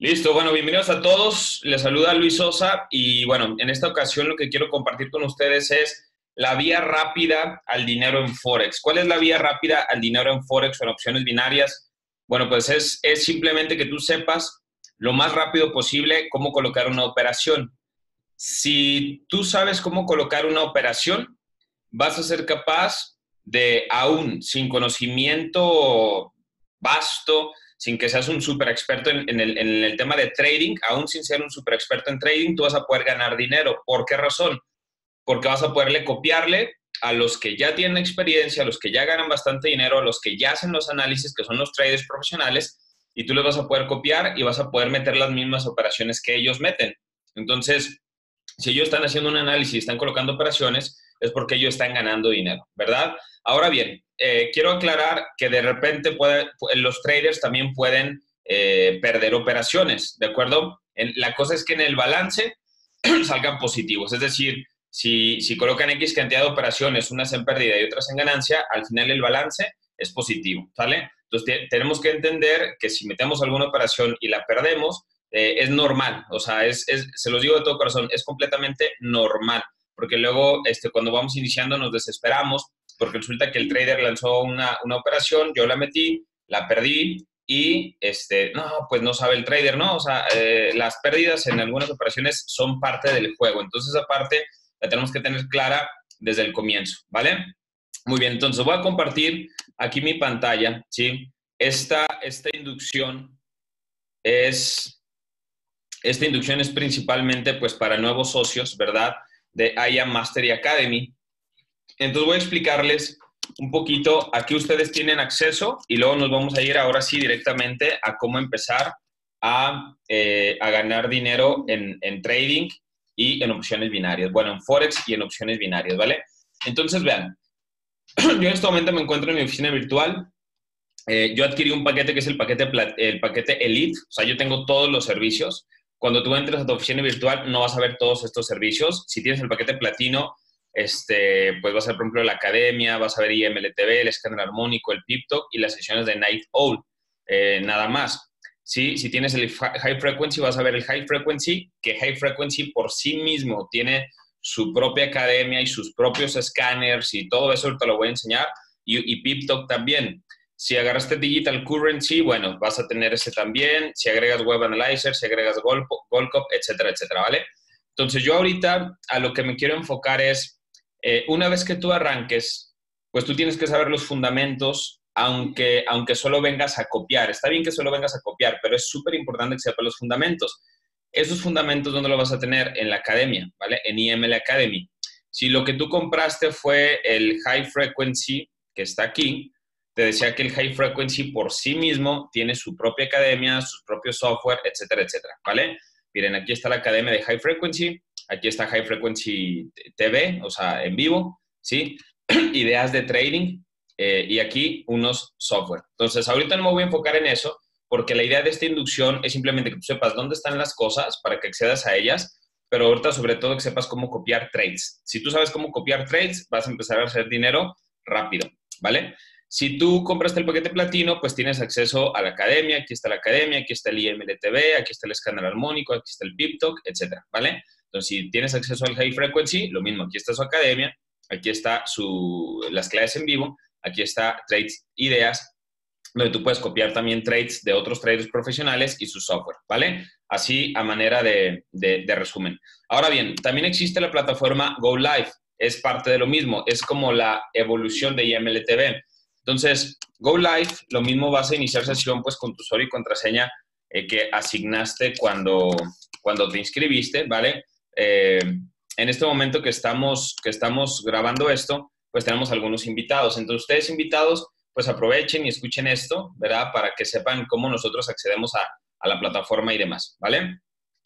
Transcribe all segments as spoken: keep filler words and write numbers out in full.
Listo, bueno, bienvenidos a todos. Les saluda Luis Sosa y bueno, en esta ocasión lo que quiero compartir con ustedes es la vía rápida al dinero en Forex. ¿Cuál es la vía rápida al dinero en Forex o en opciones binarias? Bueno, pues es, es simplemente que tú sepas lo más rápido posible cómo colocar una operación. Si tú sabes cómo colocar una operación, vas a ser capaz de, aún sin conocimiento vasto, sin que seas un super experto en, en, el, en el tema de trading, aún sin ser un super experto en trading, tú vas a poder ganar dinero. ¿Por qué razón? Porque vas a poderle copiarle a los que ya tienen experiencia, a los que ya ganan bastante dinero, a los que ya hacen los análisis, que son los traders profesionales, y tú les vas a poder copiar y vas a poder meter las mismas operaciones que ellos meten. Entonces, si ellos están haciendo un análisis, están colocando operaciones, es porque ellos están ganando dinero, ¿verdad? Ahora bien, eh, quiero aclarar que de repente puede, los traders también pueden eh, perder operaciones, ¿de acuerdo? En, la cosa es que en el balance salgan positivos. Es decir, si, si colocan X cantidad de operaciones, unas en pérdida y otras en ganancia, al final el balance es positivo, ¿vale? Entonces, te, tenemos que entender que si metemos alguna operación y la perdemos, eh, es normal. O sea, es, es, se los digo de todo corazón, es completamente normal. Porque luego este, cuando vamos iniciando nos desesperamos, porque resulta que el trader lanzó una, una operación, yo la metí, la perdí y, este, no, pues no sabe el trader, ¿no? O sea, eh, las pérdidas en algunas operaciones son parte del juego. Entonces, esa parte la tenemos que tener clara desde el comienzo, ¿vale? Muy bien, entonces voy a compartir aquí mi pantalla, ¿sí? Esta, esta inducción es, esta inducción es principalmente, pues, para nuevos socios, ¿verdad?, de I A Mastery Academy. Entonces voy a explicarles un poquito a qué ustedes tienen acceso y luego nos vamos a ir ahora sí directamente a cómo empezar a, eh, a ganar dinero en, en trading y en opciones binarias. Bueno, en Forex y en opciones binarias, ¿vale? Entonces, vean, yo en este momento me encuentro en mi oficina virtual. Eh, yo adquirí un paquete que es el paquete, el paquete Elite. O sea, yo tengo todos los servicios. Cuando tú entres a tu oficina virtual, no vas a ver todos estos servicios. Si tienes el paquete platino, este, pues vas a ver, por ejemplo, la academia, vas a ver I M L T V, el Scanner Harmónico, el PipTok y las sesiones de Night Owl, eh, nada más. ¿Sí? Si tienes el High Frequency, vas a ver el High Frequency, que High Frequency por sí mismo tiene su propia academia y sus propios escáneres y todo eso, te lo voy a enseñar, y, y PipTok también. Si agarraste Digital Currency, bueno, vas a tener ese también. Si agregas Web Analyzer, si agregas GoldCop, etcétera, etcétera, ¿vale? Entonces, yo ahorita a lo que me quiero enfocar es, eh, una vez que tú arranques, pues tú tienes que saber los fundamentos, aunque, aunque solo vengas a copiar. Está bien que solo vengas a copiar, pero es súper importante que sepas los fundamentos. Esos fundamentos, ¿dónde los vas a tener? En la academia, ¿vale? En I M L Academy. Si lo que tú compraste fue el High Frequency, que está aquí, te decía que el High Frequency por sí mismo tiene su propia academia, sus propios software, etcétera, etcétera, ¿vale? Miren, aquí está la academia de High Frequency, aquí está High Frequency T V, o sea, en vivo, ¿sí? Ideas de trading, eh, y aquí unos software. Entonces, ahorita no me voy a enfocar en eso, porque la idea de esta inducción es simplemente que tú sepas dónde están las cosas para que accedas a ellas, pero ahorita sobre todo que sepas cómo copiar trades. Si tú sabes cómo copiar trades, vas a empezar a hacer dinero rápido, ¿vale? Si tú compraste el paquete platino, pues tienes acceso a la academia. Aquí está la academia, aquí está el I M L T V, aquí está el escáner armónico, aquí está el PipTok, etcétera, ¿vale? Entonces, si tienes acceso al High Frequency, lo mismo. Aquí está su academia, aquí está su, las clases en vivo, aquí está Trade Ideas, donde tú puedes copiar también trades de otros traders profesionales y su software, ¿vale? Así, a manera de, de, de resumen. Ahora bien, también existe la plataforma Go Live. Es parte de lo mismo. Es como la evolución de I M L T V. Entonces, Go Live, lo mismo vas a iniciar sesión pues con tu usuario y contraseña eh, que asignaste cuando, cuando te inscribiste, ¿vale? Eh, en este momento que estamos, que estamos grabando esto, pues tenemos algunos invitados. Entonces, ustedes invitados, pues aprovechen y escuchen esto, ¿verdad? Para que sepan cómo nosotros accedemos a, a la plataforma y demás, ¿vale?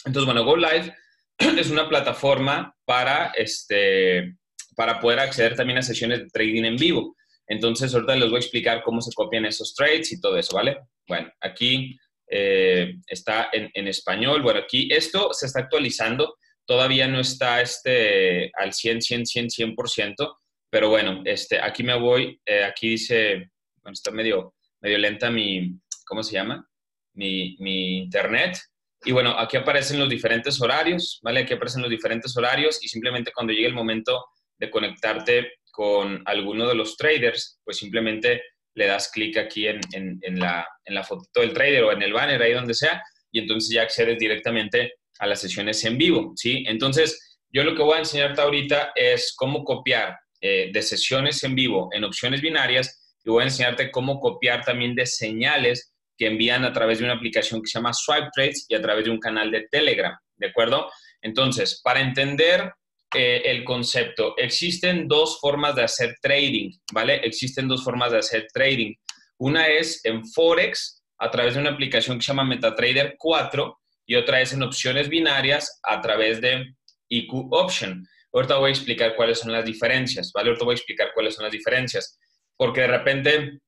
Entonces, bueno, Go Live es una plataforma para, este, para poder acceder también a sesiones de trading en vivo. Entonces, ahorita les voy a explicar cómo se copian esos trades y todo eso, ¿vale? Bueno, aquí eh, está en, en español. Bueno, aquí esto se está actualizando. Todavía no está este, al cien, cien, cien, cien por ciento. Pero bueno, este, aquí me voy. Eh, aquí dice, bueno, está medio, medio lenta mi, ¿cómo se llama? Mi, mi internet. Y bueno, aquí aparecen los diferentes horarios, ¿vale? Aquí aparecen los diferentes horarios y simplemente cuando llegue el momento de conectarte con alguno de los traders, pues simplemente le das clic aquí en, en, en, la, en la fotito del trader o en el banner, ahí donde sea, y entonces ya accedes directamente a las sesiones en vivo, ¿sí? Entonces, yo lo que voy a enseñarte ahorita es cómo copiar eh, de sesiones en vivo en opciones binarias, y voy a enseñarte cómo copiar también de señales que envían a través de una aplicación que se llama Swipe Trades y a través de un canal de Telegram, ¿de acuerdo? Entonces, para entender eh, el concepto, existen dos formas de hacer trading, ¿vale? Existen dos formas de hacer trading. Una es en Forex, a través de una aplicación que se llama MetaTrader cuatro, y otra es en opciones binarias a través de I Q Option. Ahorita voy a explicar cuáles son las diferencias, ¿vale? Ahorita voy a explicar cuáles son las diferencias. Porque de repente,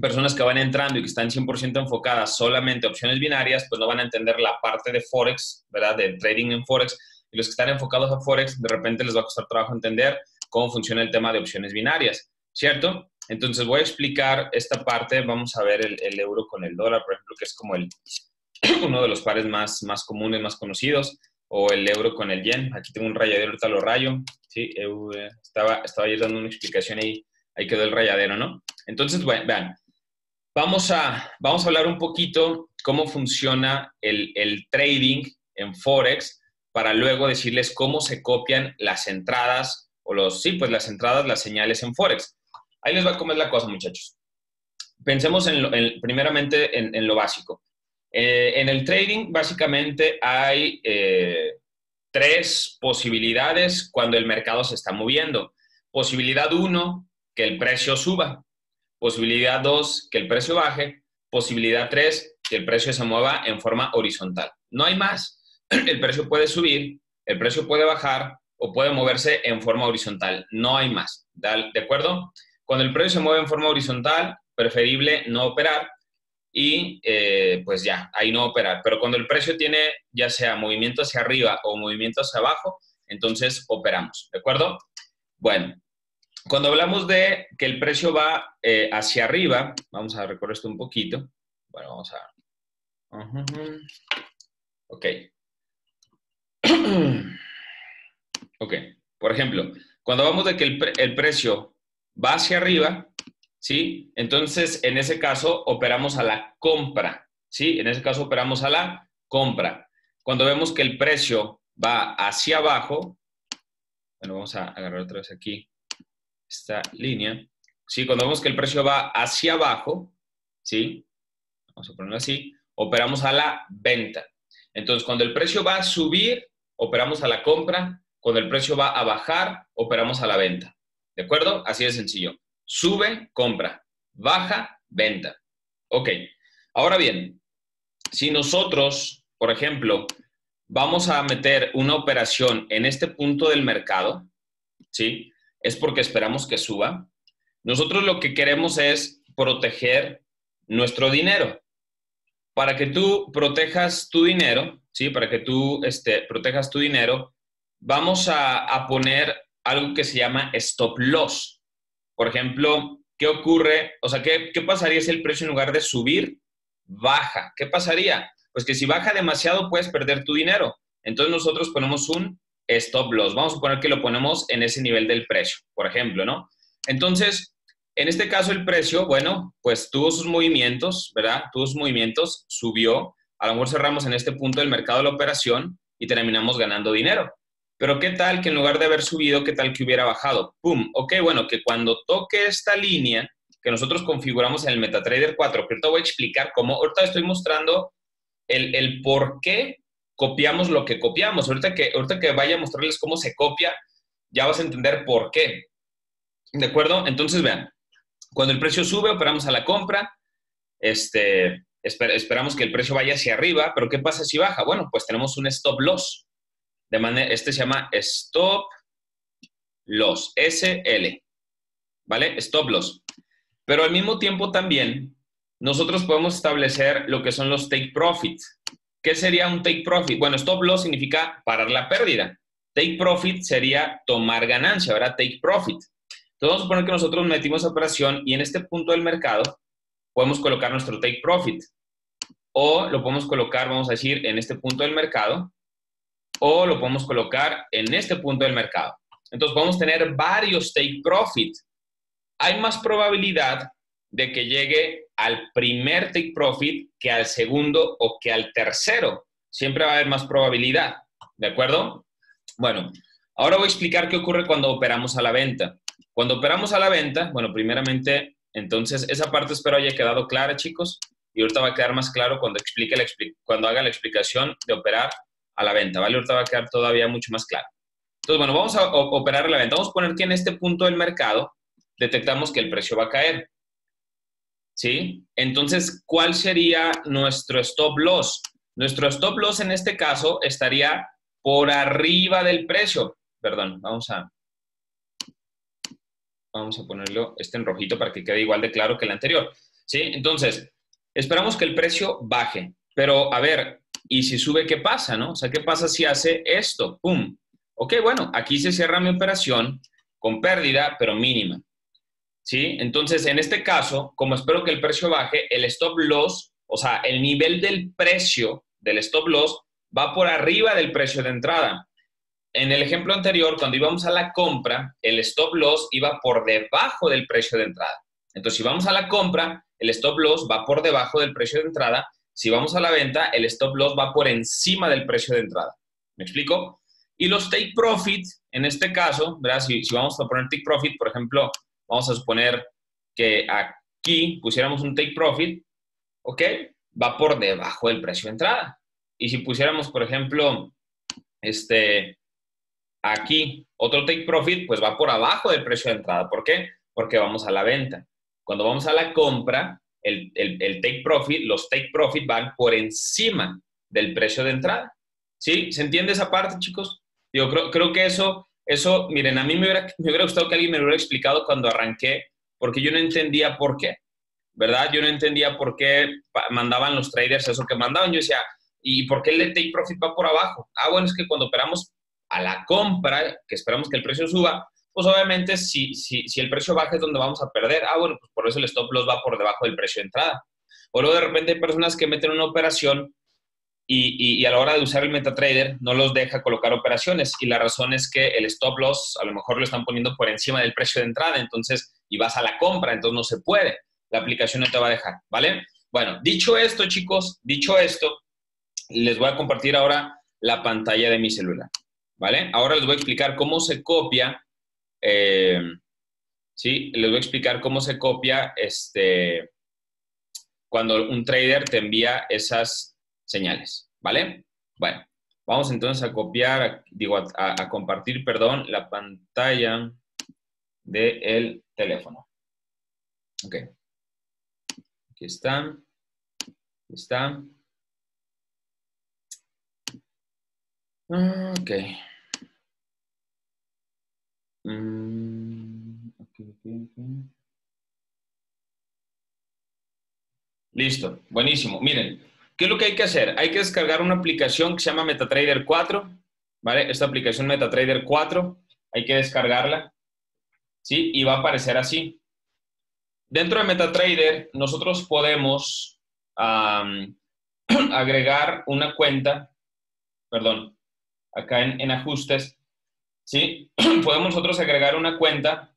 personas que van entrando y que están cien por ciento enfocadas solamente a opciones binarias, pues no van a entender la parte de Forex, ¿verdad? De trading en Forex. Y los que están enfocados a Forex, de repente les va a costar trabajo entender cómo funciona el tema de opciones binarias, ¿cierto? Entonces, voy a explicar esta parte. Vamos a ver el, el euro con el dólar, por ejemplo, que es como el... uno de los pares más, más comunes, más conocidos, o el euro con el yen. Aquí tengo un rayadero, ahorita lo rayo. Sí, estaba, estaba ayer dando una explicación ahí, ahí quedó el rayadero, ¿no? Entonces, bueno, vean, vamos a, vamos a hablar un poquito cómo funciona el, el trading en Forex, para luego decirles cómo se copian las entradas, o los, sí, pues las entradas, las señales en Forex. Ahí les va a comer la cosa, muchachos. Pensemos en lo, en, primeramente en, en lo básico. Eh, en el trading, básicamente, hay eh, tres posibilidades cuando el mercado se está moviendo. Posibilidad uno, que el precio suba. Posibilidad dos, que el precio baje. Posibilidad tres, que el precio se mueva en forma horizontal. No hay más. El precio puede subir, el precio puede bajar o puede moverse en forma horizontal. No hay más. ¿De acuerdo? Cuando el precio se mueve en forma horizontal, preferible no operar. Y eh, pues ya, ahí no operar. Pero cuando el precio tiene ya sea movimiento hacia arriba o movimiento hacia abajo, entonces operamos, ¿de acuerdo? Bueno, cuando hablamos de que el precio va eh, hacia arriba, vamos a recorrer esto un poquito. Bueno, vamos a... Uh-huh. Ok. Ok, por ejemplo, cuando hablamos de que el, pre el precio va hacia arriba... ¿Sí? Entonces, en ese caso, operamos a la compra. ¿Sí? En ese caso, operamos a la compra. Cuando vemos que el precio va hacia abajo, bueno, vamos a agarrar otra vez aquí esta línea. ¿Sí? Cuando vemos que el precio va hacia abajo, ¿sí? Vamos a ponerlo así, operamos a la venta. Entonces, cuando el precio va a subir, operamos a la compra. Cuando el precio va a bajar, operamos a la venta. ¿De acuerdo? Así de sencillo. Sube, compra. Baja, venta. Ok. Ahora bien, si nosotros, por ejemplo, vamos a meter una operación en este punto del mercado, ¿sí? Es porque esperamos que suba. Nosotros lo que queremos es proteger nuestro dinero. Para que tú protejas tu dinero, ¿sí? Para que tú este, protejas tu dinero, vamos a, a poner algo que se llama stop loss. Por ejemplo, ¿qué ocurre? O sea, ¿qué, ¿qué pasaría si el precio en lugar de subir, baja? ¿Qué pasaría? Pues que si baja demasiado puedes perder tu dinero. Entonces nosotros ponemos un stop loss. Vamos a suponer que lo ponemos en ese nivel del precio, por ejemplo, ¿no? Entonces, en este caso el precio, bueno, pues tuvo sus movimientos, ¿verdad? Tuvo sus movimientos, subió. A lo mejor cerramos en este punto del mercado la operación y terminamos ganando dinero. Pero ¿qué tal que en lugar de haber subido, qué tal que hubiera bajado? ¡Pum! Ok, bueno, que cuando toque esta línea que nosotros configuramos en el MetaTrader cuatro, que ahorita voy a explicar cómo, ahorita estoy mostrando el, el por qué copiamos lo que copiamos. Ahorita que, ahorita que vaya a mostrarles cómo se copia, ya vas a entender por qué. ¿De acuerdo? Entonces, vean, cuando el precio sube, operamos a la compra, este, esper, esperamos que el precio vaya hacia arriba, pero ¿qué pasa si baja? Bueno, pues tenemos un stop loss. De manera, este se llama Stop Loss, S L, ¿vale? Stop Loss. Pero al mismo tiempo también, nosotros podemos establecer lo que son los Take Profit. ¿Qué sería un Take Profit? Bueno, Stop Loss significa parar la pérdida. Take Profit sería tomar ganancia, ¿verdad? Take Profit. Entonces, vamos a suponer que nosotros metimos operación y en este punto del mercado podemos colocar nuestro Take Profit. o lo podemos colocar, vamos a decir, en este punto del mercado, o lo podemos colocar en este punto del mercado. Entonces, vamos a tener varios take profit. Hay más probabilidad de que llegue al primer take profit que al segundo o que al tercero. Siempre va a haber más probabilidad, ¿de acuerdo? Bueno, ahora voy a explicar qué ocurre cuando operamos a la venta. Cuando operamos a la venta, bueno, primeramente, entonces, esa parte espero haya quedado clara, chicos. Y ahorita va a quedar más claro cuando, explique la, cuando haga la explicación de operar a la venta, ¿vale? Ahorita va a quedar todavía mucho más claro. Entonces, bueno, vamos a operar a la venta. Vamos a poner que en este punto del mercado detectamos que el precio va a caer, ¿sí? Entonces, ¿cuál sería nuestro stop loss? Nuestro stop loss en este caso estaría por arriba del precio. Perdón, vamos a, vamos a ponerlo este en rojito para que quede igual de claro que el anterior, ¿sí? Entonces, esperamos que el precio baje. Pero, a ver, ¿y si sube qué pasa, no? O sea, ¿qué pasa si hace esto? ¡Pum! Ok, bueno, aquí se cierra mi operación con pérdida, pero mínima, ¿sí? Entonces, en este caso, como espero que el precio baje, el stop loss, o sea, el nivel del precio del stop loss va por arriba del precio de entrada. En el ejemplo anterior, cuando íbamos a la compra, el stop loss iba por debajo del precio de entrada. Entonces, si vamos a la compra, el stop loss va por debajo del precio de entrada. Si vamos a la venta, el stop loss va por encima del precio de entrada. ¿Me explico? Y los take profit, en este caso, ¿verdad? Si, si vamos a poner take profit, por ejemplo, vamos a suponer que aquí pusiéramos un take profit, ¿ok? Va por debajo del precio de entrada. Y si pusiéramos, por ejemplo, este, aquí otro take profit, pues va por abajo del precio de entrada. ¿Por qué? Porque vamos a la venta. Cuando vamos a la compra, el, el, el take profit, los take profit van por encima del precio de entrada. ¿Sí? ¿Se entiende esa parte, chicos? Yo creo, creo que eso, eso, miren, a mí me hubiera, me hubiera gustado que alguien me lo hubiera explicado cuando arranqué, porque yo no entendía por qué, ¿verdad? Yo no entendía por qué mandaban los traders eso que mandaban. Yo decía, ¿y por qué el take profit va por abajo? Ah, bueno, es que cuando operamos a la compra, que esperamos que el precio suba, pues obviamente si, si, si el precio baja es donde vamos a perder. Ah, bueno, pues por eso el stop loss va por debajo del precio de entrada. O luego de repente hay personas que meten una operación y, y, y a la hora de usar el MetaTrader no los deja colocar operaciones. Y la razón es que el stop loss a lo mejor lo están poniendo por encima del precio de entrada, entonces, y vas a la compra, entonces no se puede. La aplicación no te va a dejar, ¿vale? Bueno, dicho esto, chicos, dicho esto, les voy a compartir ahora la pantalla de mi celular, ¿vale? Ahora les voy a explicar cómo se copia... Eh, sí, les voy a explicar cómo se copia este, cuando un trader te envía esas señales, ¿vale? Bueno, vamos entonces a copiar, digo, a, a compartir, perdón, la pantalla del teléfono. Ok. Aquí está. Aquí está. Ok. Okay, okay, okay. Listo, buenísimo. Miren, ¿qué es lo que hay que hacer? Hay que descargar una aplicación que se llama MetaTrader cuatro, ¿vale? Esta aplicación MetaTrader cuatro, hay que descargarla, ¿sí? Y va a aparecer así. Dentro de MetaTrader, nosotros podemos um, agregar una cuenta, perdón, acá en, en ajustes, ¿sí? Podemos nosotros agregar una cuenta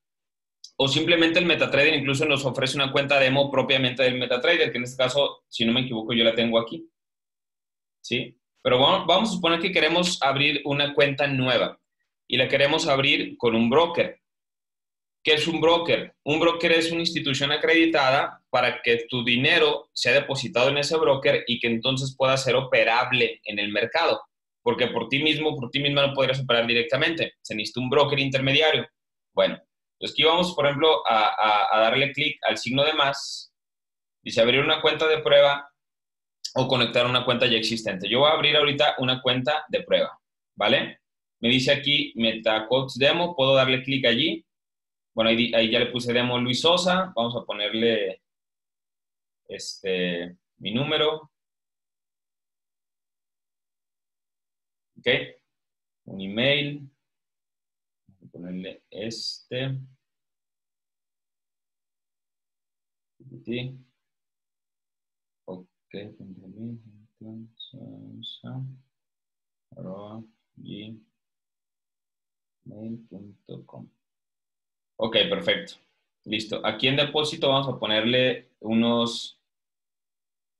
o simplemente el MetaTrader incluso nos ofrece una cuenta demo propiamente del MetaTrader, que en este caso, si no me equivoco, yo la tengo aquí, ¿sí? Pero vamos, vamos a suponer que queremos abrir una cuenta nueva y la queremos abrir con un broker. ¿Qué es un broker? Un broker es una institución acreditada para que tu dinero sea depositado en ese broker y que entonces pueda ser operable en el mercado. Porque por ti mismo, por ti misma no podrías operar directamente. Se necesita un broker intermediario. Bueno, pues aquí vamos, por ejemplo, a, a, a darle clic al signo de más. Dice abrir una cuenta de prueba o conectar una cuenta ya existente. Yo voy a abrir ahorita una cuenta de prueba, ¿vale? Me dice aquí MetaQuotes Demo. Puedo darle clic allí. Bueno, ahí, ahí ya le puse Demo Luis Sosa. Vamos a ponerle este, mi número. Ok, un email, voy a ponerle este, ok, Ok, punto mil punto sosa arroba gmail punto com. Ok, perfecto. Listo. Aquí en depósito vamos a ponerle unos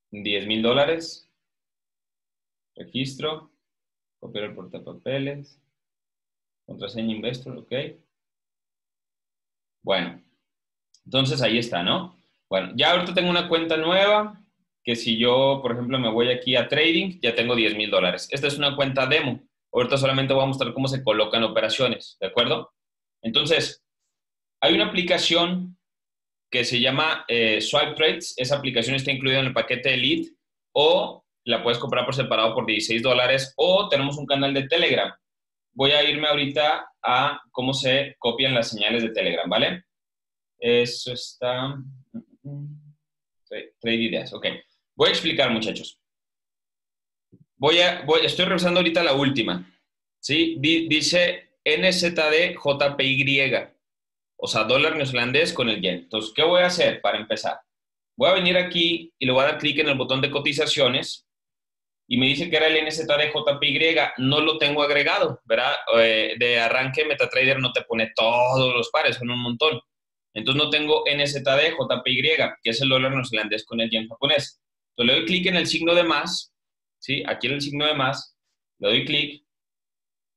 diez mil dólares. Registro. Copiar el portapapeles. Contraseña investor, ok. Bueno. Entonces ahí está, ¿no? Bueno, ya ahorita tengo una cuenta nueva que si yo, por ejemplo, me voy aquí a trading, ya tengo diez mil dólares. Esta es una cuenta demo. Ahorita solamente voy a mostrar cómo se colocan operaciones, ¿de acuerdo? Entonces, hay una aplicación que se llama eh, Swipe Trades. Esa aplicación está incluida en el paquete Elite o la puedes comprar por separado por dieciséis dólares o tenemos un canal de Telegram. Voy a irme ahorita a cómo se copian las señales de Telegram, ¿vale? Eso está... Trade Ideas, ok. Voy a explicar, muchachos. Voy a, voy, estoy revisando ahorita la última. ¿Sí? Dice N Z D J P Y. O sea, dólar neozelandés con el yen. Entonces, ¿qué voy a hacer para empezar? Voy a venir aquí y le voy a dar clic en el botón de cotizaciones y me dice que era el N Z D J P Y. No lo tengo agregado, ¿verdad? Eh, de arranque, MetaTrader no te pone todos los pares, son un montón. Entonces no tengo N Z D J P Y, que es el dólar neozelandés con el yen japonés. Entonces le doy clic en el signo de más, ¿sí? Aquí en el signo de más, le doy clic,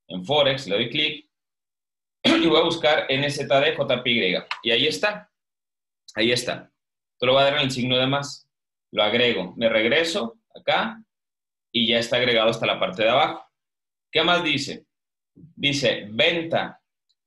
en Forex le doy clic, y voy a buscar N Z D J P Y. Y ahí está, ahí está. Entonces lo voy a dar en el signo de más, lo agrego, me regreso acá, y ya está agregado hasta la parte de abajo. ¿Qué más dice? Dice venta.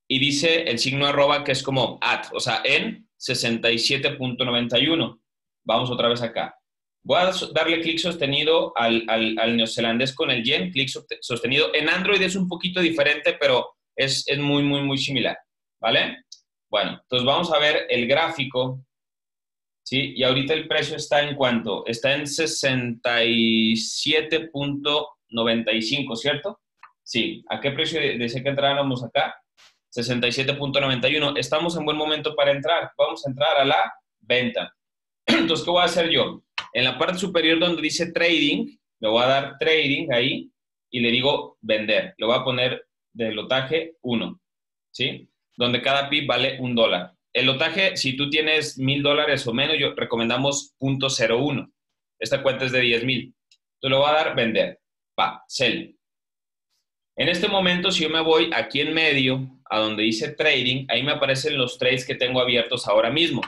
Y dice el signo arroba que es como at, o sea, en sesenta y siete punto noventa y uno. Vamos otra vez acá. Voy a darle clic sostenido al, al, al neozelandés con el yen, clic sostenido. En Android es un poquito diferente, pero es, es muy, muy, muy similar, ¿vale? Bueno, entonces vamos a ver el gráfico, ¿sí? Y ahorita el precio está en ¿cuánto? Está en sesenta y siete punto noventa y cinco, ¿cierto? Sí. ¿A qué precio decía que entráramos acá? sesenta y siete punto noventa y uno. Estamos en buen momento para entrar. Vamos a entrar a la venta. Entonces, ¿qué voy a hacer yo? En la parte superior donde dice trading, le voy a dar trading ahí y le digo vender. Le voy a poner del lotaje uno, ¿sí? Donde cada pip vale un dólar. El lotaje, si tú tienes mil dólares o menos, yo recomendamos punto cero uno. Esta cuenta es de diez mil. Entonces, le voy a dar vender. Pa, sell. En este momento, si yo me voy aquí en medio, a donde dice trading, ahí me aparecen los trades que tengo abiertos ahora mismo.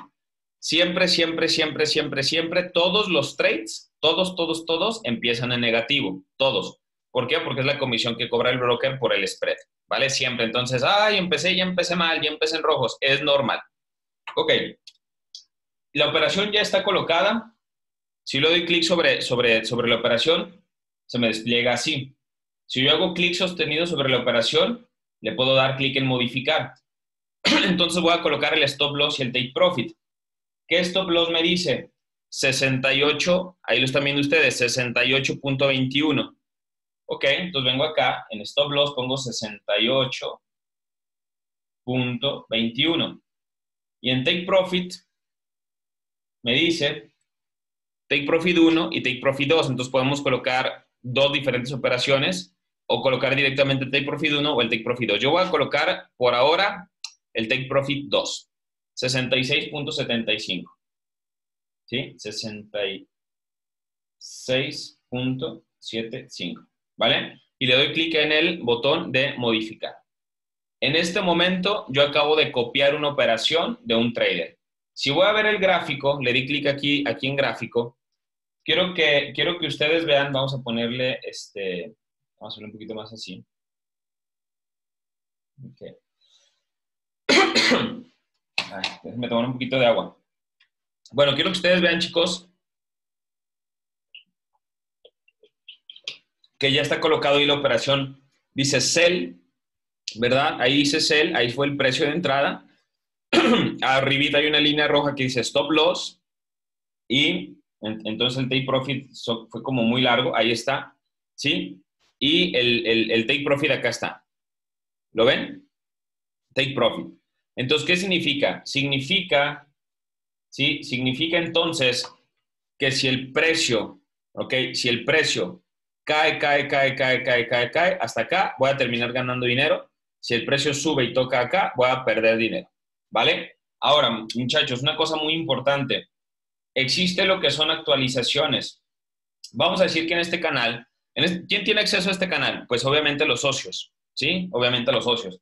Siempre, siempre, siempre, siempre, siempre, todos los trades, todos, todos, todos, empiezan en negativo. Todos. ¿Por qué? Porque es la comisión que cobra el broker por el spread. ¿Vale? Siempre. Entonces, ay, empecé, ya empecé mal, ya empecé en rojos. Es normal. Ok. La operación ya está colocada. Si le doy clic sobre, sobre, sobre la operación, se me despliega así. Si yo hago clic sostenido sobre la operación, le puedo dar clic en modificar. Entonces voy a colocar el stop loss y el take profit. ¿Qué stop loss me dice? sesenta y ocho, ahí lo están viendo ustedes, sesenta y ocho punto veintiuno. Ok, entonces vengo acá, en stop loss pongo sesenta y ocho punto veintiuno. Y en take profit me dice take profit uno y take profit dos. Entonces podemos colocar dos diferentes operaciones. O colocar directamente el Take Profit uno o el Take Profit dos. Yo voy a colocar, por ahora, el Take Profit dos. sesenta y seis punto setenta y cinco. ¿Sí? sesenta y seis punto setenta y cinco. ¿Vale? Y le doy clic en el botón de modificar. En este momento, yo acabo de copiar una operación de un trader. Si voy a ver el gráfico, le di clic aquí, aquí en gráfico. Quiero que, quiero que ustedes vean, vamos a ponerle este... Vamos a hacerlo un poquito más así. Okay. Ay, déjenme tomar un poquito de agua. Bueno, quiero que ustedes vean, chicos, que ya está colocado ahí la operación. Dice sell, ¿verdad? Ahí dice sell, ahí fue el precio de entrada. Arribita hay una línea roja que dice stop loss. Y entonces el take profit fue como muy largo. Ahí está, ¿sí? Y el, el, el take profit acá está. ¿Lo ven? Take profit. Entonces, ¿qué significa? Significa, ¿sí? Significa entonces que si el precio ¿Ok? Si el precio cae, cae, cae, cae, cae, cae, cae, hasta acá, voy a terminar ganando dinero. Si el precio sube y toca acá, voy a perder dinero. ¿Vale? Ahora, muchachos, una cosa muy importante. Existe lo que son actualizaciones. Vamos a decir que en este canal, en este, ¿quién tiene acceso a este canal? Pues obviamente los socios, ¿sí? Obviamente los socios.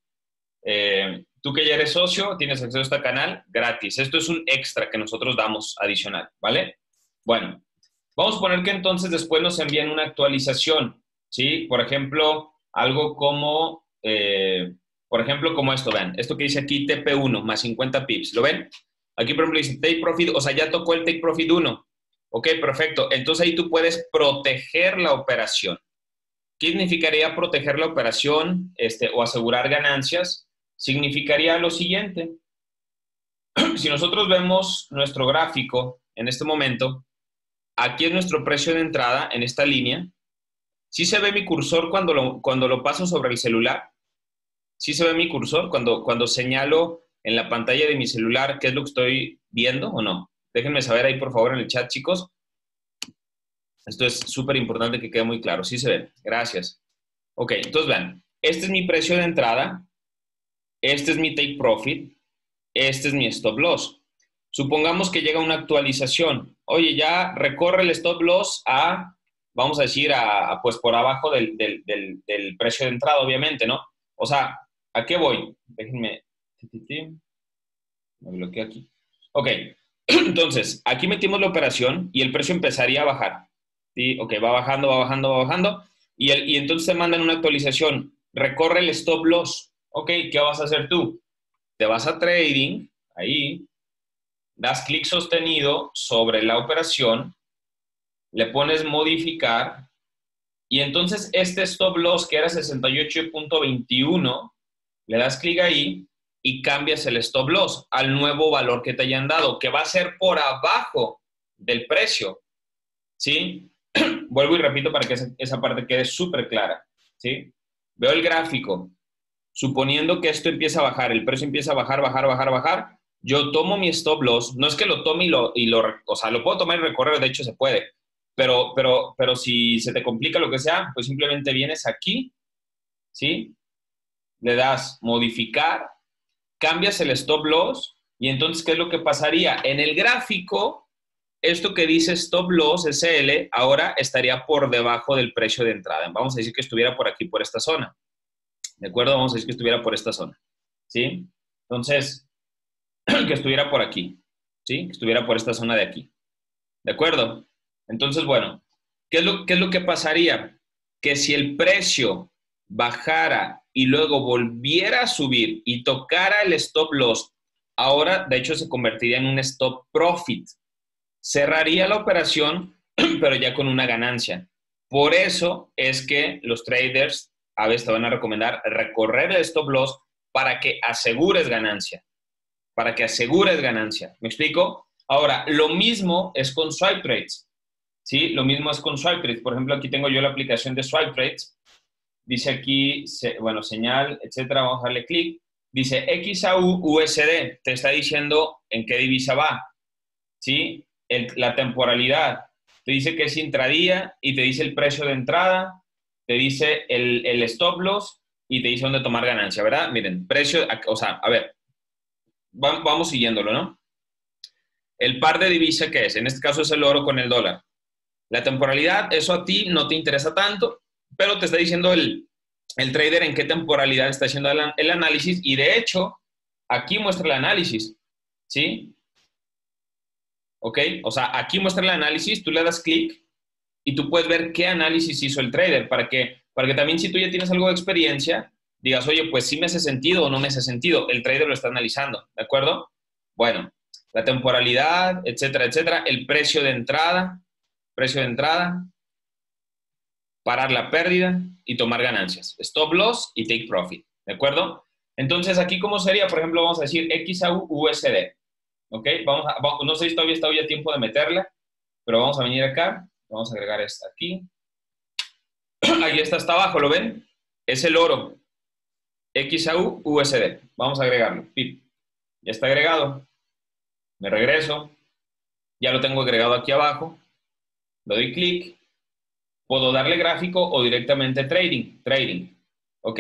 Eh, tú que ya eres socio, tienes acceso a este canal gratis. Esto es un extra que nosotros damos adicional, ¿vale? Bueno, vamos a poner que entonces después nos envían una actualización, ¿sí? Por ejemplo, algo como, eh, por ejemplo, como esto, vean. Esto que dice aquí, T P uno, más cincuenta pips, ¿lo ven? Aquí, por ejemplo, dice Take Profit, o sea, ya tocó el Take Profit uno. Ok, perfecto. Entonces ahí tú puedes proteger la operación. ¿Qué significaría proteger la operación este, o asegurar ganancias? Significaría lo siguiente. Si nosotros vemos nuestro gráfico en este momento, aquí es nuestro precio de entrada en esta línea. ¿Sí se ve mi cursor cuando lo, cuando lo paso sobre el celular? ¿Sí se ve mi cursor cuando, cuando señalo en la pantalla de mi celular qué es lo que estoy viendo o no? Déjenme saber ahí, por favor, en el chat, chicos. Esto es súper importante que quede muy claro. Sí se ve. Gracias. Ok, entonces vean. Este es mi precio de entrada. Este es mi take profit. Este es mi stop loss. Supongamos que llega una actualización. Oye, ya recorre el stop loss a, vamos a decir, a, a pues por abajo del, del, del, del precio de entrada, obviamente, ¿no? O sea, ¿a qué voy? Déjenme. Me bloqueé aquí. Ok. Entonces, aquí metimos la operación y el precio empezaría a bajar. ¿Sí? Ok, va bajando, va bajando, va bajando. Y, el, y entonces te mandan una actualización. Recorre el stop loss. Ok, ¿qué vas a hacer tú? Te vas a trading, ahí, das clic sostenido sobre la operación, le pones modificar, y entonces este stop loss que era sesenta y ocho punto veintiuno, le das clic ahí y cambias el stop loss al nuevo valor que te hayan dado, que va a ser por abajo del precio. ¿Sí? Vuelvo y repito para que esa, esa parte quede súper clara. ¿Sí? Veo el gráfico. Suponiendo que esto empieza a bajar, el precio empieza a bajar, bajar, bajar, bajar, yo tomo mi stop loss. No es que lo tome y lo... Y lo o sea, lo puedo tomar y recorrer, de hecho se puede. Pero, pero, pero si se te complica lo que sea, pues simplemente vienes aquí, ¿sí? Le das modificar, cambias el stop loss y entonces, ¿qué es lo que pasaría? En el gráfico... Esto que dice Stop Loss, S L, ahora estaría por debajo del precio de entrada. Vamos a decir que estuviera por aquí, por esta zona. ¿De acuerdo? Vamos a decir que estuviera por esta zona. ¿Sí? Entonces, que estuviera por aquí. ¿Sí? Que estuviera por esta zona de aquí. ¿De acuerdo? Entonces, bueno, ¿qué es lo, qué es lo que pasaría? Que si el precio bajara y luego volviera a subir y tocara el Stop Loss, ahora, de hecho, se convertiría en un Stop Profit. Cerraría la operación, pero ya con una ganancia. Por eso es que los traders a veces te van a recomendar recorrer el stop loss para que asegures ganancia. Para que asegures ganancia. ¿Me explico? Ahora, lo mismo es con Swipe Trades. ¿Sí? Lo mismo es con Swipe Trades. Por ejemplo, aquí tengo yo la aplicación de Swipe Trades. Dice aquí, bueno, señal, etcétera. Vamos a darle clic. Dice X A U U S D. Te está diciendo en qué divisa va. ¿Sí? El, la temporalidad, te dice que es intradía y te dice el precio de entrada, te dice el, el stop loss y te dice dónde tomar ganancia, ¿verdad? Miren, precio, o sea, a ver, va, vamos siguiéndolo, ¿no? El par de divisa que es, en este caso es el oro con el dólar. La temporalidad, eso a ti no te interesa tanto, pero te está diciendo el, el trader en qué temporalidad está haciendo el, el análisis y de hecho, aquí muestra el análisis, ¿sí? ¿Ok? O sea, aquí muestra el análisis, tú le das clic y tú puedes ver qué análisis hizo el trader para que, para que también si tú ya tienes algo de experiencia, digas, oye, pues sí me hace sentido o no me hace sentido. El trader lo está analizando, ¿de acuerdo? Bueno, la temporalidad, etcétera, etcétera. El precio de entrada, precio de entrada, parar la pérdida y tomar ganancias. Stop loss y take profit, ¿de acuerdo? Entonces, aquí ¿cómo sería? Por ejemplo, vamos a decir X A U U S D. Ok, vamos a, no sé si todavía está hoy a tiempo de meterla, pero vamos a venir acá, vamos a agregar esta aquí. Ahí está hasta abajo, ¿lo ven? Es el oro, X A U U S D, vamos a agregarlo, pip, ya está agregado, me regreso, ya lo tengo agregado aquí abajo, le doy clic, Puedo darle gráfico o directamente trading. Trading. Ok.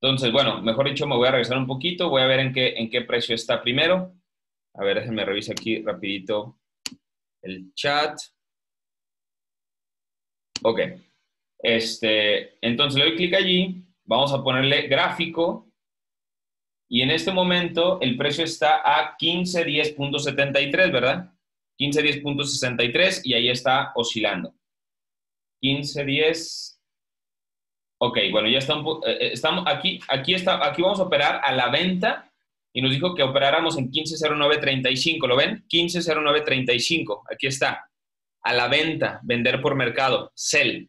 Entonces, bueno, mejor dicho, me voy a regresar un poquito. Voy a ver en qué, en qué precio está primero. A ver, déjenme revisar aquí rapidito el chat. Ok. Este, entonces le doy clic allí. Vamos a ponerle gráfico. Y en este momento el precio está a quince diez punto setenta y tres, ¿verdad? quince diez punto sesenta y tres y ahí está oscilando. quince diez. Ok, bueno, ya está un po... estamos aquí, aquí, está, aquí vamos a operar a la venta y nos dijo que operáramos en quince cero nueve treinta y cinco, ¿lo ven? quince cero nueve treinta y cinco, aquí está. A la venta, vender por mercado, sell,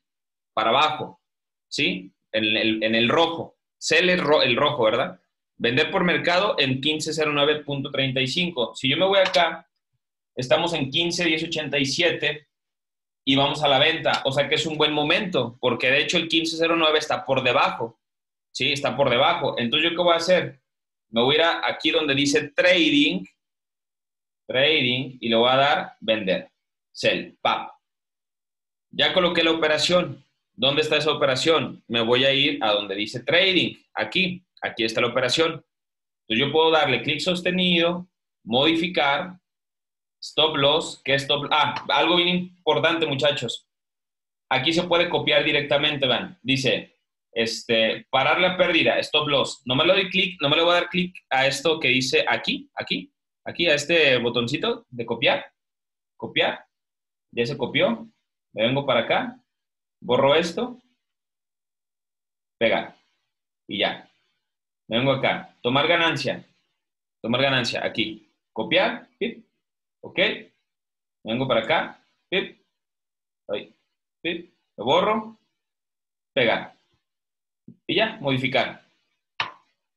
para abajo, ¿sí? En el, en el rojo, sell es ro, el rojo, ¿verdad? Vender por mercado en quince cero nueve punto treinta y cinco. Si yo me voy acá, estamos en quince diez punto ochenta y siete y vamos a la venta. O sea que es un buen momento, porque de hecho el quince cero nueve está por debajo. ¿Sí? Está por debajo. Entonces, ¿yo qué voy a hacer? Me voy a ir a aquí donde dice trading. Trading. Y le voy a dar vender. Sell. Pap. Ya coloqué la operación. ¿Dónde está esa operación? Me voy a ir a donde dice trading. Aquí. Aquí está la operación. Entonces yo puedo darle clic sostenido, modificar, stop loss, que stop... Ah, algo bien importante, muchachos. Aquí se puede copiar directamente, van. Dice, este, parar la pérdida, stop loss. No me le doy clic, no me le voy a dar clic a esto que dice aquí, aquí, aquí, a este botoncito de copiar, copiar. Ya se copió. Me vengo para acá, borro esto, pegar y ya. Me vengo acá, tomar ganancia, tomar ganancia, aquí, copiar, pip, ok, me vengo para acá, pip, ahí, pip, lo borro, pegar, y ya, modificar.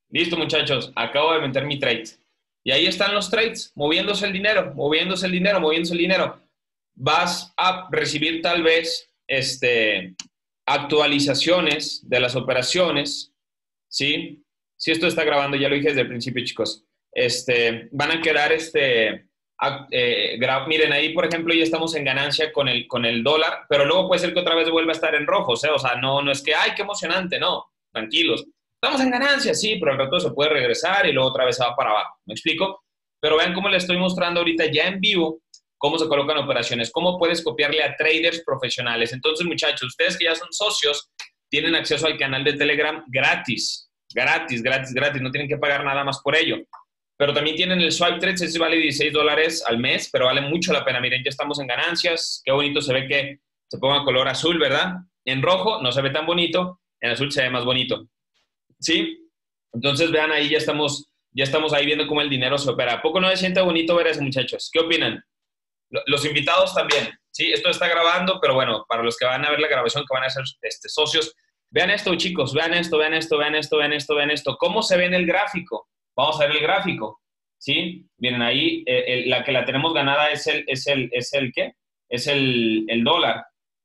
Listo, muchachos, acabo de meter mi trade. Y ahí están los trades, moviéndose el dinero, moviéndose el dinero, moviéndose el dinero. Vas a recibir tal vez este, actualizaciones de las operaciones, ¿sí? Si esto está grabando, ya lo dije desde el principio, chicos. Este, van a quedar, este, a, eh, miren, ahí, por ejemplo, ya estamos en ganancia con el, con el dólar, pero luego puede ser que otra vez vuelva a estar en rojo, ¿eh? O sea, no, no es que, ¡ay, qué emocionante! No, tranquilos. Estamos en ganancia, sí, pero al rato se puede regresar y luego otra vez se va para abajo. ¿Me explico? Pero vean cómo le estoy mostrando ahorita ya en vivo cómo se colocan operaciones, cómo puedes copiarle a traders profesionales. Entonces, muchachos, ustedes que ya son socios, tienen acceso al canal de Telegram gratis. Gratis, gratis, gratis. No tienen que pagar nada más por ello. Pero también tienen el Swipe Trades. Ese vale dieciséis dólares al mes, pero vale mucho la pena. Miren, ya estamos en ganancias. Qué bonito se ve que se ponga color azul, ¿verdad? En rojo no se ve tan bonito. En azul se ve más bonito. ¿Sí? Entonces, vean ahí, ya estamos, ya estamos ahí viendo cómo el dinero se opera. ¿A poco no se siente bonito ver eso, muchachos? ¿Qué opinan? Los invitados también. ¿Sí? Esto está grabando, pero bueno, para los que van a ver la grabación, que van a ser este, socios, vean esto, chicos, vean esto, vean esto, vean esto, vean esto, vean esto. ¿Cómo se ve en el gráfico? Vamos a ver el gráfico, ¿sí? Miren, ahí eh, el, la que la tenemos ganada es el, es el, es el ¿qué? Es el, el dólar.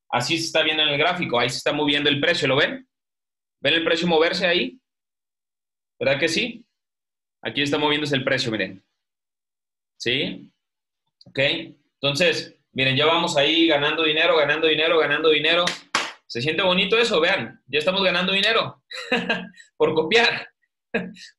Así se está viendo en el gráfico, ahí se está moviendo el precio, ¿lo ven? ¿Ven el precio moverse ahí? ¿Verdad que sí? Aquí está moviéndose el precio, miren. ¿Sí? ¿Ok? Entonces, miren, ya vamos ahí ganando dinero, ganando dinero, ganando dinero. Se siente bonito eso, vean, ya estamos ganando dinero por copiar,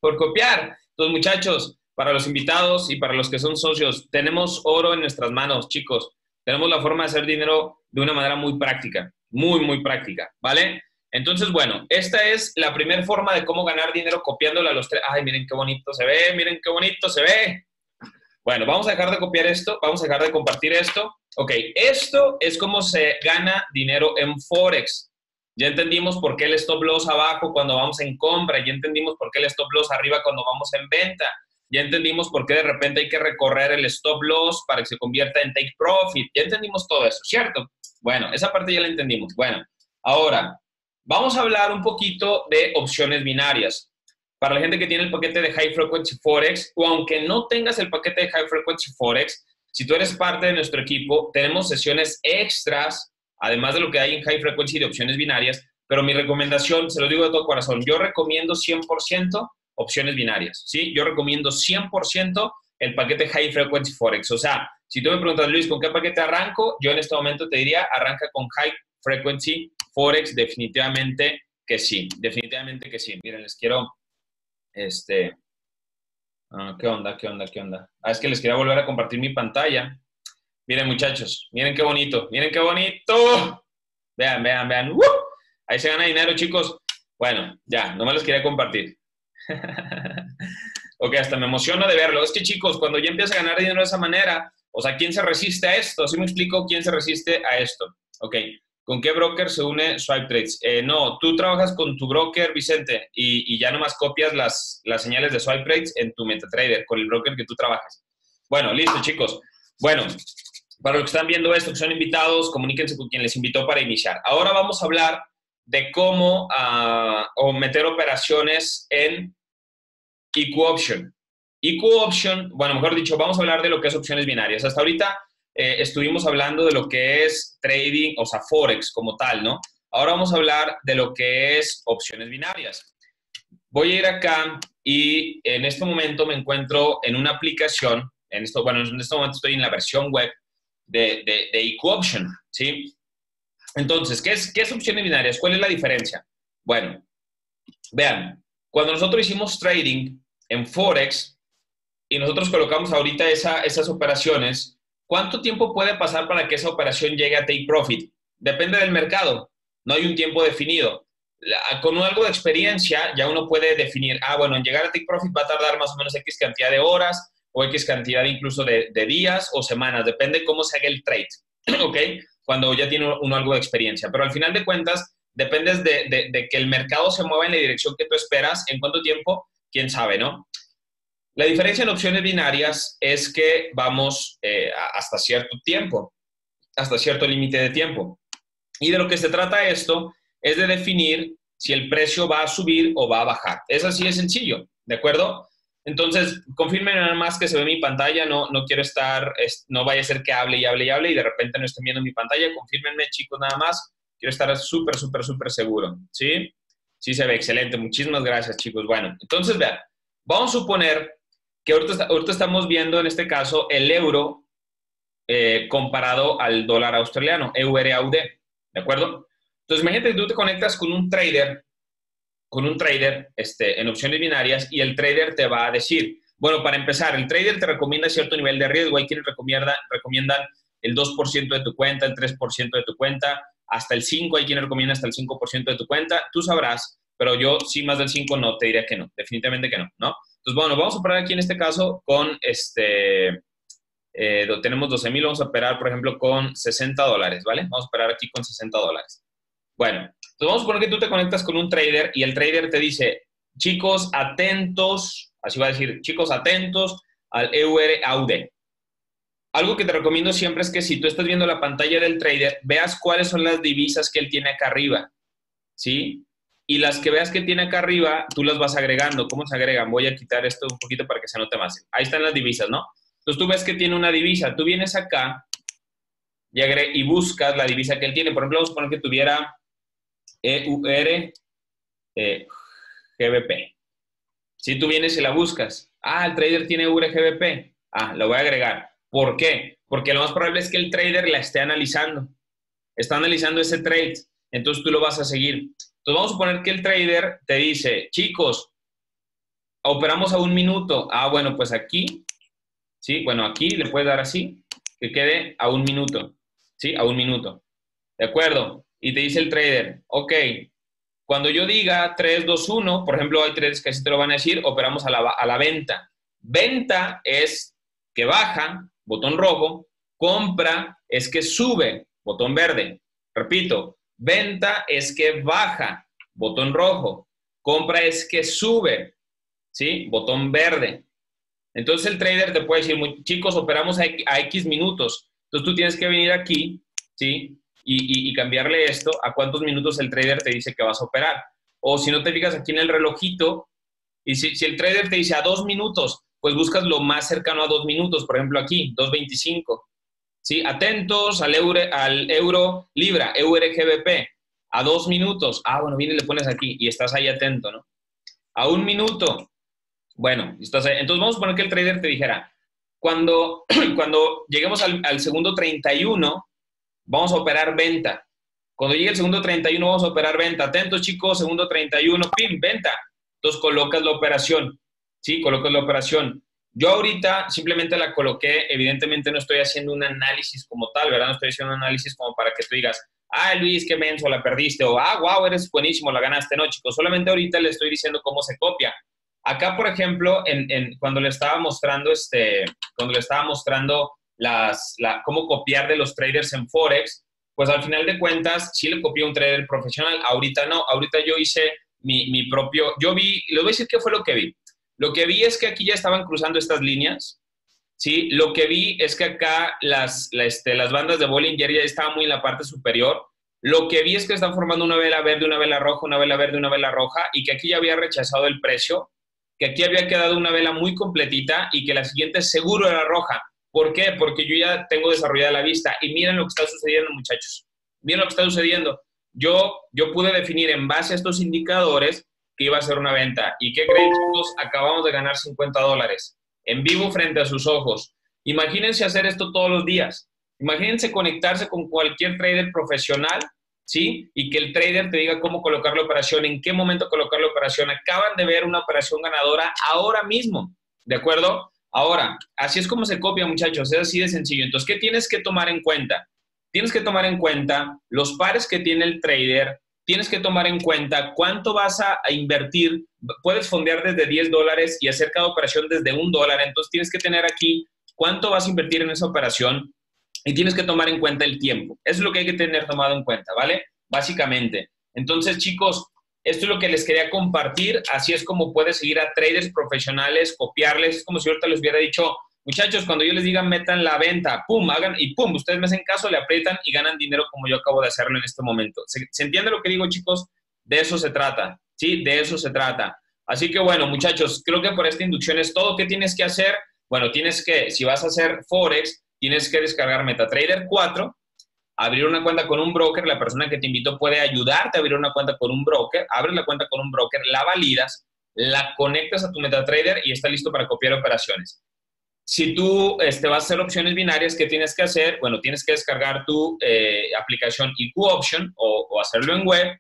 por copiar. Entonces, muchachos, para los invitados y para los que son socios, tenemos oro en nuestras manos, chicos. Tenemos la forma de hacer dinero de una manera muy práctica, muy, muy práctica, ¿vale? Entonces, bueno, esta es la primera forma de cómo ganar dinero copiándola a los tres. Ay, miren qué bonito se ve, miren qué bonito se ve. Bueno, vamos a dejar de copiar esto, vamos a dejar de compartir esto. Ok, esto es cómo se gana dinero en Forex. Ya entendimos por qué el stop loss abajo cuando vamos en compra. Ya entendimos por qué el stop loss arriba cuando vamos en venta. Ya entendimos por qué de repente hay que recorrer el stop loss para que se convierta en take profit. Ya entendimos todo eso, ¿cierto? Bueno, esa parte ya la entendimos. Bueno, ahora vamos a hablar un poquito de opciones binarias. Para la gente que tiene el paquete de High Frequency Forex, o aunque no tengas el paquete de High Frequency Forex, si tú eres parte de nuestro equipo, tenemos sesiones extras, además de lo que hay en High Frequency de opciones binarias, pero mi recomendación, se lo digo de todo corazón, yo recomiendo cien por ciento opciones binarias, ¿sí? Yo recomiendo cien por ciento el paquete High Frequency Forex. O sea, si tú me preguntas, Luis, ¿con qué paquete arranco? Yo en este momento te diría, arranca con High Frequency, Forex, definitivamente que sí, definitivamente que sí. Miren, les quiero, este, uh, ¿qué onda, qué onda, qué onda? Ah, es que les quería volver a compartir mi pantalla. Miren, muchachos, miren qué bonito, miren qué bonito. Vean, vean, vean. ¡Uh! Ahí se gana dinero, chicos. Bueno, ya, no me los quería compartir. Ok, hasta me emociona de verlo. Es que, chicos, cuando ya empieza a ganar dinero de esa manera, o sea, ¿quién se resiste a esto? ¿Sí me explico? ¿Quién se resiste a esto? Ok, ¿con qué broker se une Swipe Trades? Eh, no, tú trabajas con tu broker, Vicente, y, y ya nomás copias las, las señales de Swipe Trades en tu MetaTrader, con el broker que tú trabajas. Bueno, listo, chicos. Bueno, para los que están viendo esto, que son invitados, comuníquense con quien les invitó para iniciar. Ahora vamos a hablar de cómo uh, o meter operaciones en I Q Option. I Q Option, bueno, mejor dicho, vamos a hablar de lo que es opciones binarias. Hasta ahorita eh, estuvimos hablando de lo que es trading, o sea, Forex como tal, ¿no? Ahora vamos a hablar de lo que es opciones binarias. Voy a ir acá y en este momento me encuentro en una aplicación, en esto, bueno, en este momento estoy en la versión web de, de, de I Q Option, ¿sí? Entonces, ¿qué es, ¿qué es opciones binarias? ¿Cuál es la diferencia? Bueno, vean, cuando nosotros hicimos trading en Forex y nosotros colocamos ahorita esa, esas operaciones, ¿cuánto tiempo puede pasar para que esa operación llegue a Take Profit? Depende del mercado, no hay un tiempo definido. La, con algo de experiencia ya uno puede definir, ah, bueno, en llegar a Take Profit va a tardar más o menos X cantidad de horas o X cantidad incluso de, de días o semanas, depende cómo se haga el trade, ¿ok? Cuando ya tiene uno algo de experiencia. Pero al final de cuentas, dependes de, de, de que el mercado se mueva en la dirección que tú esperas. ¿En cuánto tiempo? ¿Quién sabe, no? La diferencia en opciones binarias es que vamos eh, hasta cierto tiempo, hasta cierto límite de tiempo. Y de lo que se trata esto es de definir si el precio va a subir o va a bajar. Es así de sencillo, ¿de acuerdo? Entonces, confirmen nada más que se ve mi pantalla, no, no quiero estar, no vaya a ser que hable y hable y hable y de repente no estén viendo mi pantalla, confírmenme, chicos, nada más, quiero estar súper, súper, súper seguro, ¿sí? Sí se ve, excelente, muchísimas gracias, chicos. Bueno, entonces, vean, vamos a suponer que ahorita, ahorita estamos viendo, en este caso, el euro eh, comparado al dólar australiano, E U R A U D, ¿de acuerdo? Entonces, imagínate que tú te conectas con un trader, con un trader este, en opciones binarias y el trader te va a decir, bueno, para empezar, el trader te recomienda cierto nivel de riesgo, hay quienes recomienda, recomiendan el dos por ciento de tu cuenta, el tres por ciento de tu cuenta, hasta el cinco por ciento, hay quienes recomiendan hasta el cinco por ciento de tu cuenta, tú sabrás, pero yo sí más del cinco por ciento no, te diría que no, definitivamente que no, ¿no? Entonces, bueno, vamos a operar aquí en este caso con, este, eh, tenemos doce mil, vamos a operar, por ejemplo, con sesenta dólares, ¿vale? Vamos a operar aquí con sesenta dólares. Bueno, entonces vamos a suponer que tú te conectas con un trader y el trader te dice, chicos, atentos, así va a decir, chicos, atentos al E U R A U D. Algo que te recomiendo siempre es que si tú estás viendo la pantalla del trader, veas cuáles son las divisas que él tiene acá arriba, ¿sí? Y las que veas que tiene acá arriba, tú las vas agregando. ¿Cómo se agregan? Voy a quitar esto un poquito para que se note más. Ahí están las divisas, ¿no? Entonces tú ves que tiene una divisa. Tú vienes acá y, y buscas la divisa que él tiene. Por ejemplo, vamos a suponer que tuviera E U R G B P. Si tú vienes y la buscas, ah, el trader tiene E U R G B P, ah, la voy a agregar. ¿Por qué? Porque lo más probable es que el trader la esté analizando. Está analizando ese trade, entonces tú lo vas a seguir. Entonces vamos a suponer que el trader te dice, chicos, operamos a un minuto. Ah, bueno, pues aquí, sí, bueno, aquí le puedes dar así, que quede a un minuto, sí, a un minuto. ¿De acuerdo? Y te dice el trader, ok, cuando yo diga tres, dos, uno, por ejemplo, hay traders que así te lo van a decir, operamos a la, a la venta. Venta es que baja, botón rojo, compra es que sube, botón verde. Repito, venta es que baja, botón rojo, compra es que sube, ¿sí? Botón verde. Entonces el trader te puede decir, chicos, operamos a, a X minutos. Entonces tú tienes que venir aquí, ¿sí? Y, y cambiarle esto a cuántos minutos el trader te dice que vas a operar. O si no te fijas aquí en el relojito, y si, si el trader te dice a dos minutos, pues buscas lo más cercano a dos minutos, por ejemplo aquí, dos veinticinco. ¿Sí? Atentos al euro, al euro libra, E U R G B P, a dos minutos. Ah, bueno, viene y le pones aquí y estás ahí atento, ¿no? A un minuto. Bueno, estás ahí. Entonces vamos a poner que el trader te dijera, cuando, cuando lleguemos al, al segundo treinta y uno, vamos a operar venta. Cuando llegue el segundo treinta y uno vamos a operar venta. Atentos, chicos, segundo treinta y uno, pim, venta. Entonces colocas la operación, ¿sí? Colocas la operación. Yo ahorita simplemente la coloqué, evidentemente no estoy haciendo un análisis como tal, ¿verdad? No estoy haciendo un análisis como para que tú digas, ah, Luis, qué menso, la perdiste, o ah, wow, eres buenísimo, la ganaste. No, chicos, solamente ahorita le estoy diciendo cómo se copia. Acá, por ejemplo, en, en, cuando le estaba mostrando, este, cuando le estaba mostrando las, la, cómo copiar de los traders en Forex, pues al final de cuentas sí le copié a un trader profesional. Ahorita no, ahorita yo hice mi, mi propio, yo vi, les voy a decir qué fue lo que vi. Lo que vi es que aquí ya estaban cruzando estas líneas, ¿sí? Lo que vi es que acá las, la, este, las bandas de Bollinger ya estaban muy en la parte superior. Lo que vi es que están formando una vela verde, una vela roja, una vela verde, una vela roja, y que aquí ya había rechazado el precio, que aquí había quedado una vela muy completita y que la siguiente seguro era roja. ¿Por qué? Porque yo ya tengo desarrollada la vista. Y miren lo que está sucediendo, muchachos. Miren lo que está sucediendo. Yo, yo pude definir en base a estos indicadores que iba a ser una venta. ¿Y qué creen, chicos? Acabamos de ganar cincuenta dólares en vivo frente a sus ojos. Imagínense hacer esto todos los días. Imagínense conectarse con cualquier trader profesional, ¿sí? Y que el trader te diga cómo colocar la operación, en qué momento colocar la operación. Acaban de ver una operación ganadora ahora mismo, ¿de acuerdo? Ahora, así es como se copia, muchachos. Es así de sencillo. Entonces, ¿qué tienes que tomar en cuenta? Tienes que tomar en cuenta los pares que tiene el trader. Tienes que tomar en cuenta cuánto vas a invertir. Puedes fondear desde diez dólares y hacer cada operación desde un dólar. Entonces, tienes que tener aquí cuánto vas a invertir en esa operación y tienes que tomar en cuenta el tiempo. Eso es lo que hay que tener tomado en cuenta, ¿vale? Básicamente. Entonces, chicos, esto es lo que les quería compartir. Así es como puedes seguir a traders profesionales, copiarles. Es como si ahorita les hubiera dicho, muchachos, cuando yo les diga metan la venta, pum, hagan y pum, ustedes me hacen caso, le aprietan y ganan dinero como yo acabo de hacerlo en este momento. ¿Se, ¿se entiende lo que digo, chicos? De eso se trata, ¿sí? De eso se trata. Así que, bueno, muchachos, creo que por esta inducción es todo. ¿Qué tienes que hacer? Bueno, tienes que, si vas a hacer Forex, tienes que descargar MetaTrader cuatro, abrir una cuenta con un broker. La persona que te invitó puede ayudarte a abrir una cuenta con un broker. Abres la cuenta con un broker, la validas, la conectas a tu MetaTrader y está listo para copiar operaciones. Si tú este, vas a hacer opciones binarias, ¿qué tienes que hacer? Bueno, tienes que descargar tu eh, aplicación I Q Option o, o hacerlo en web,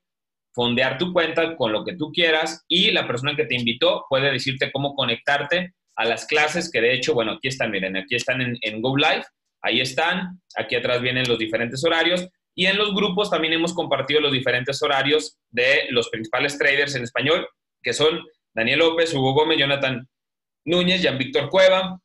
fondear tu cuenta con lo que tú quieras y la persona que te invitó puede decirte cómo conectarte a las clases que, de hecho, bueno, aquí están, miren, aquí están en, en Go Live, ahí están, aquí atrás vienen los diferentes horarios y en los grupos también hemos compartido los diferentes horarios de los principales traders en español, que son Daniel López, Hugo Gómez, Jonathan Núñez, Jean-Víctor Cueva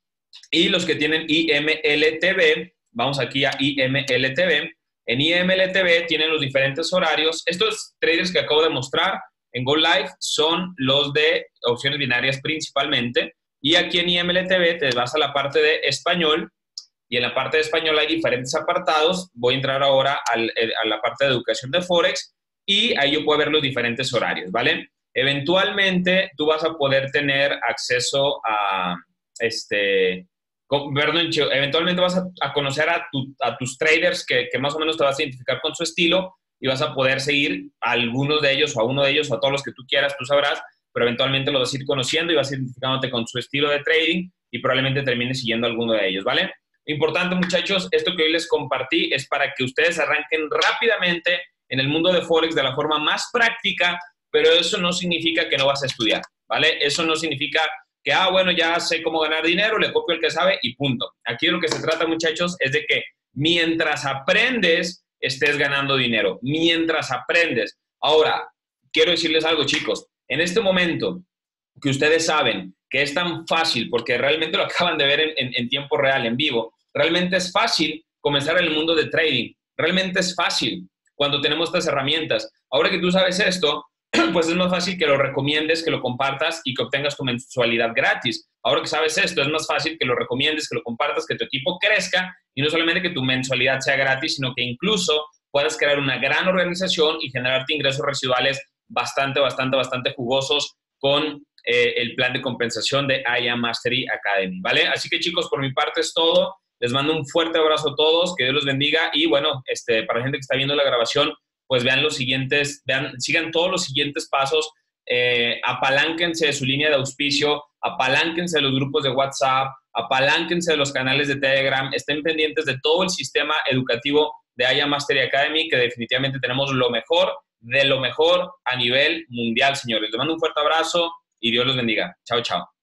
y los que tienen I M L T V. Vamos aquí a I M L T V. En I M L T V tienen los diferentes horarios. Estos traders que acabo de mostrar en Go Live son los de opciones binarias principalmente. Y aquí en I M L T V te vas a la parte de español y en la parte de español hay diferentes apartados. Voy a entrar ahora al, a la parte de educación de Forex y ahí yo puedo ver los diferentes horarios, ¿vale? Eventualmente tú vas a poder tener acceso a, este, con, perdón, eventualmente vas a, a conocer a, tu, a tus traders que, que más o menos te vas a identificar con su estilo y vas a poder seguir a algunos de ellos o a uno de ellos o a todos los que tú quieras, tú sabrás. Pero eventualmente lo vas a ir conociendo y vas identificándote con su estilo de trading y probablemente termines siguiendo alguno de ellos, ¿vale? Importante, muchachos, esto que hoy les compartí es para que ustedes arranquen rápidamente en el mundo de Forex de la forma más práctica, pero eso no significa que no vas a estudiar, ¿vale? Eso no significa que, ah, bueno, ya sé cómo ganar dinero, le copio el que sabe y punto. Aquí de lo que se trata, muchachos, es de que mientras aprendes, estés ganando dinero. Mientras aprendes. Ahora, quiero decirles algo, chicos. En este momento que ustedes saben que es tan fácil, porque realmente lo acaban de ver en, en, en tiempo real, en vivo, realmente es fácil comenzar en el mundo de trading. Realmente es fácil cuando tenemos estas herramientas. Ahora que tú sabes esto, pues es más fácil que lo recomiendes, que lo compartas y que obtengas tu mensualidad gratis. Ahora que sabes esto, es más fácil que lo recomiendes, que lo compartas, que tu equipo crezca y no solamente que tu mensualidad sea gratis, sino que incluso puedas crear una gran organización y generarte ingresos residuales bastante, bastante, bastante jugosos con eh, el plan de compensación de I A Mastery Academy, ¿vale? Así que, chicos, por mi parte es todo. Les mando un fuerte abrazo a todos, que Dios los bendiga y, bueno, este, para la gente que está viendo la grabación, pues vean los siguientes, vean, sigan todos los siguientes pasos, eh, apalánquense de su línea de auspicio, apalánquense de los grupos de WhatsApp, apalánquense de los canales de Telegram, estén pendientes de todo el sistema educativo de I A Mastery Academy, que definitivamente tenemos lo mejor de lo mejor a nivel mundial, señores. Les mando un fuerte abrazo y Dios los bendiga. Chao, chao.